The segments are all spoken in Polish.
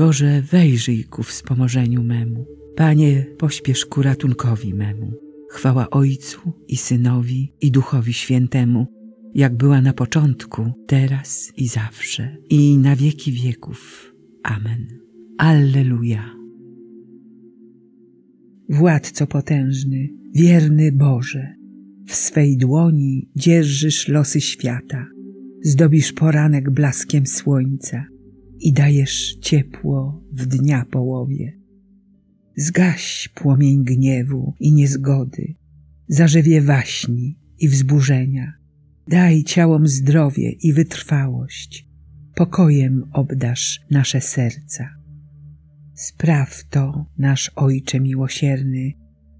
Boże, wejrzyj ku wspomożeniu memu. Panie, pośpiesz ku ratunkowi memu. Chwała Ojcu i Synowi, i Duchowi Świętemu, jak była na początku, teraz i zawsze, i na wieki wieków. Amen. Alleluja. Władco potężny, wierny Boże, w swej dłoni dzierżysz losy świata, zdobisz poranek blaskiem słońca i dajesz ciepło w dnia połowie. Zgaś płomień gniewu i niezgody, zażewie waśni i wzburzenia. Daj ciałom zdrowie i wytrwałość, pokojem obdarz nasze serca. Spraw to, nasz Ojcze miłosierny,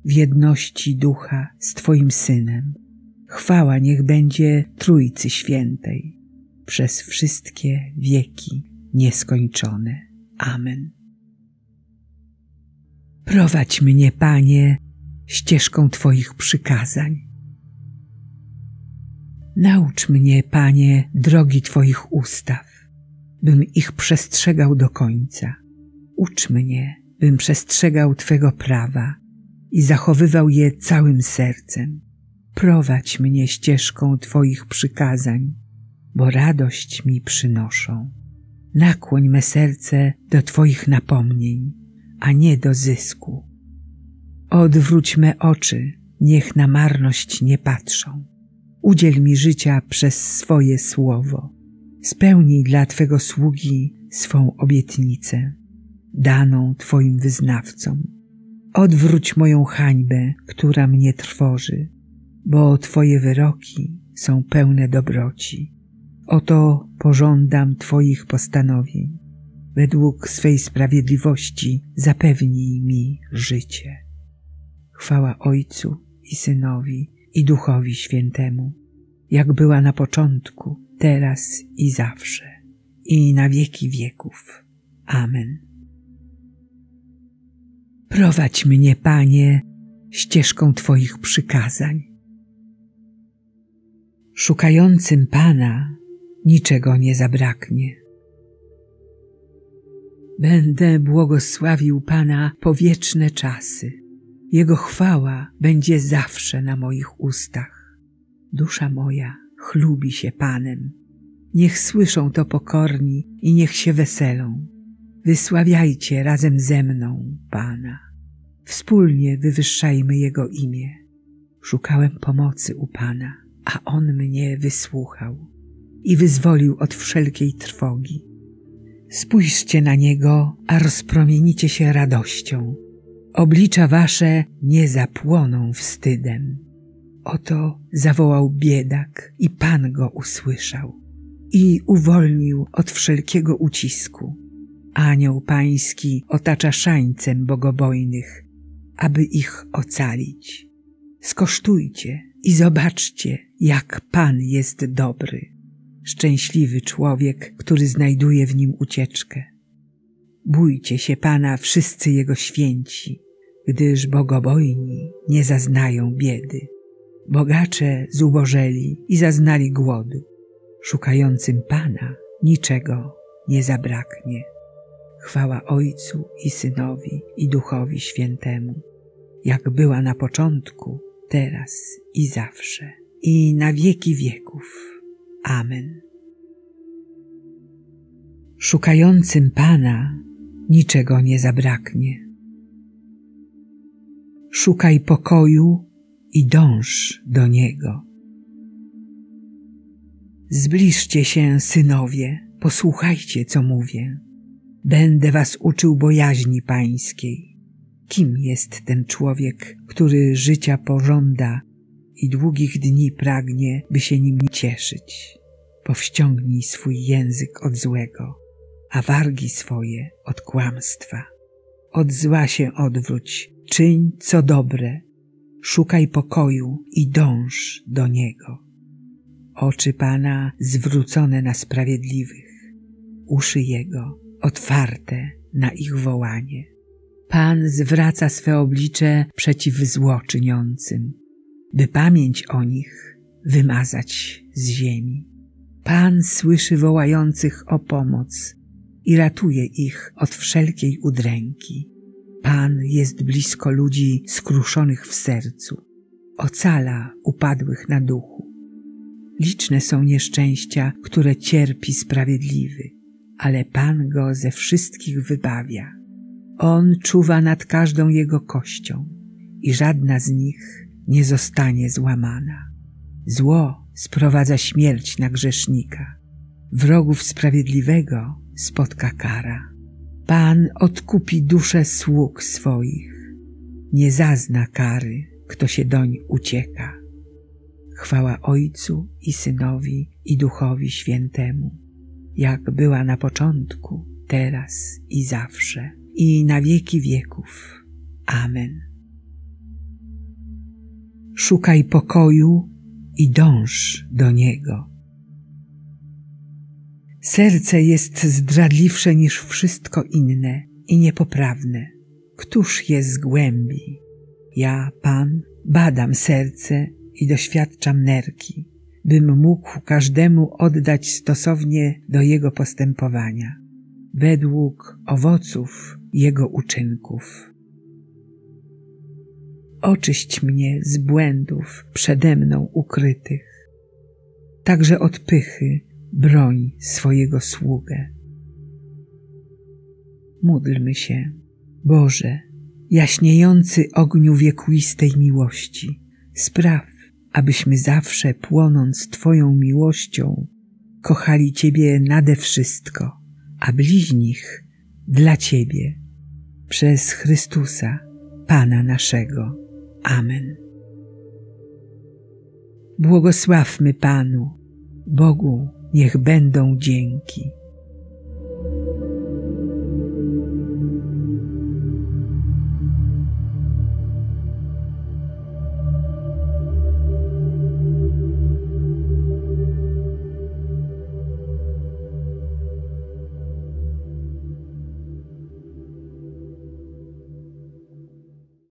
w jedności Ducha z Twoim Synem. Chwała niech będzie Trójcy Świętej, przez wszystkie wieki nieskończone. Amen. Prowadź mnie, Panie, ścieżką Twoich przykazań. Naucz mnie, Panie, drogi Twoich ustaw, bym ich przestrzegał do końca. Ucz mnie, bym przestrzegał Twego prawa i zachowywał je całym sercem. Prowadź mnie ścieżką Twoich przykazań, bo radość mi przynoszą. Nakłoń me serce do Twoich napomnień, a nie do zysku. Odwróć me oczy, niech na marność nie patrzą. Udziel mi życia przez swoje słowo. Spełnij dla Twego sługi swą obietnicę, daną Twoim wyznawcom. Odwróć moją hańbę, która mnie trwoży, bo Twoje wyroki są pełne dobroci. Oto pożądam Twoich postanowień. Według swej sprawiedliwości zapewnij mi życie. Chwała Ojcu i Synowi, i Duchowi Świętemu, jak była na początku, teraz i zawsze, i na wieki wieków. Amen. Prowadź mnie, Panie, ścieżką Twoich przykazań. Szukającym Pana niczego nie zabraknie. Będę błogosławił Pana po wieczne czasy. Jego chwała będzie zawsze na moich ustach. Dusza moja chlubi się Panem. Niech słyszą to pokorni i niech się weselą. Wysławiajcie razem ze mną Pana. Wspólnie wywyższajmy Jego imię. Szukałem pomocy u Pana, a On mnie wysłuchał i wyzwolił od wszelkiej trwogi. Spójrzcie na Niego, a rozpromienicie się radością. Oblicza wasze nie zapłoną wstydem. Oto zawołał biedak i Pan go usłyszał i uwolnił od wszelkiego ucisku. Anioł Pański otacza szańcem bogobojnych, aby ich ocalić. Skosztujcie i zobaczcie, jak Pan jest dobry. Szczęśliwy człowiek, który znajduje w Nim ucieczkę. Bójcie się Pana wszyscy Jego święci, gdyż bogobojni nie zaznają biedy. Bogacze zubożeli i zaznali głodu. Szukającym Pana niczego nie zabraknie. Chwała Ojcu i Synowi, i Duchowi Świętemu, jak była na początku, teraz i zawsze, i na wieki wieków. Amen. Szukającym Pana niczego nie zabraknie. Szukaj pokoju i dąż do niego. Zbliżcie się, synowie, posłuchajcie, co mówię. Będę was uczył bojaźni Pańskiej. Kim jest ten człowiek, który życia pożąda i długich dni pragnie, by się nim cieszyć? Powściągnij swój język od złego, a wargi swoje od kłamstwa. Od zła się odwróć, czyń co dobre, szukaj pokoju i dąż do niego. Oczy Pana zwrócone na sprawiedliwych, uszy Jego otwarte na ich wołanie. Pan zwraca swe oblicze przeciw złoczyniącym, by pamięć o nich wymazać z ziemi. Pan słyszy wołających o pomoc i ratuje ich od wszelkiej udręki. Pan jest blisko ludzi skruszonych w sercu, ocala upadłych na duchu. Liczne są nieszczęścia, które cierpi sprawiedliwy, ale Pan go ze wszystkich wybawia. On czuwa nad każdą jego kością i żadna z nich nie zostanie złamana. Zło sprowadza śmierć na grzesznika, wrogów sprawiedliwego spotka kara. Pan odkupi duszę sług swoich, nie zazna kary, kto się doń ucieka. Chwała Ojcu i Synowi, i Duchowi Świętemu, jak była na początku, teraz i zawsze, i na wieki wieków. Amen. Szukaj pokoju i dąż do niego. Serce jest zdradliwsze niż wszystko inne i niepoprawne. Któż je zgłębi? Ja, Pan, badam serce i doświadczam nerki, bym mógł każdemu oddać stosownie do jego postępowania, według owoców jego uczynków. Oczyść mnie z błędów przede mną ukrytych, także od pychy broń swojego sługę. Módlmy się. Boże, jaśniejący ogniu wiekuistej miłości, spraw, abyśmy zawsze, płonąc Twoją miłością, kochali Ciebie nade wszystko, a bliźnich dla Ciebie. Przez Chrystusa, Pana naszego. Amen. Błogosławmy Panu, Bogu niech będą dzięki.